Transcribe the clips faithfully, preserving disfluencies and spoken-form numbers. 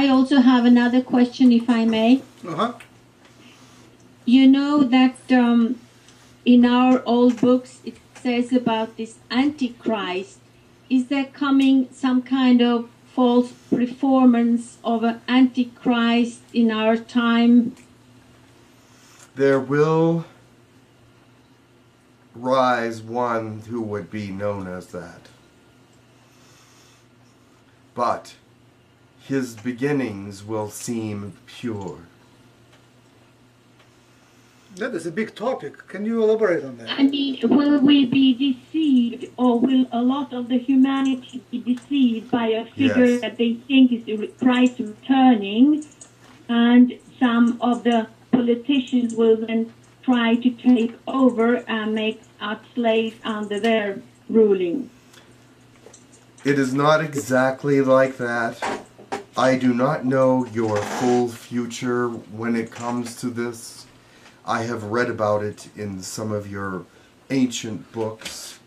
I also have another question, if I may. Uh-huh. You know that um, in our old books it says about this Antichrist. Is there coming some kind of false performance of an Antichrist in our time? There will rise one who would be known as that. But his beginnings will seem pure. That is a big topic. Can you elaborate on that? I mean, will we be deceived, or will a lot of the humanity be deceived by a figure yes. that they think is the Christ returning, and some of the politicians will then try to take over and make us slaves under their ruling? It is not exactly like that. I do not know your full future when it comes to this. I have read about it in some of your ancient books,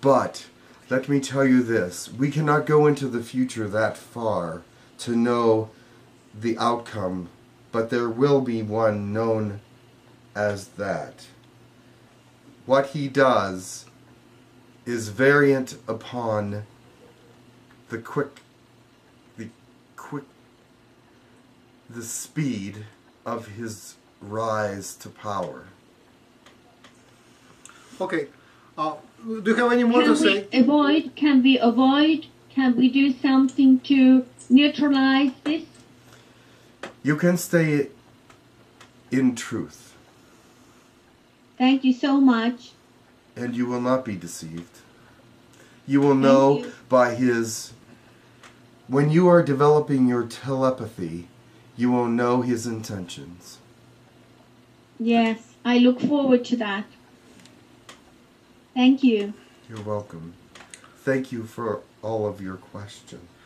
but let me tell you this. We cannot go into the future that far to know the outcome, but there will be one known as that. What he does is variant upon the quick, the quick, the speed of his rise to power. Okay. Uh, do you have any more can to we say? Avoid? Can we avoid? Can we do something to neutralize this? You can stay in truth. Thank you so much. And you will not be deceived. You will know you. by his... When you are developing your telepathy, you will know his intentions. Yes, I look forward to that. Thank you. You're welcome. Thank you for all of your questions.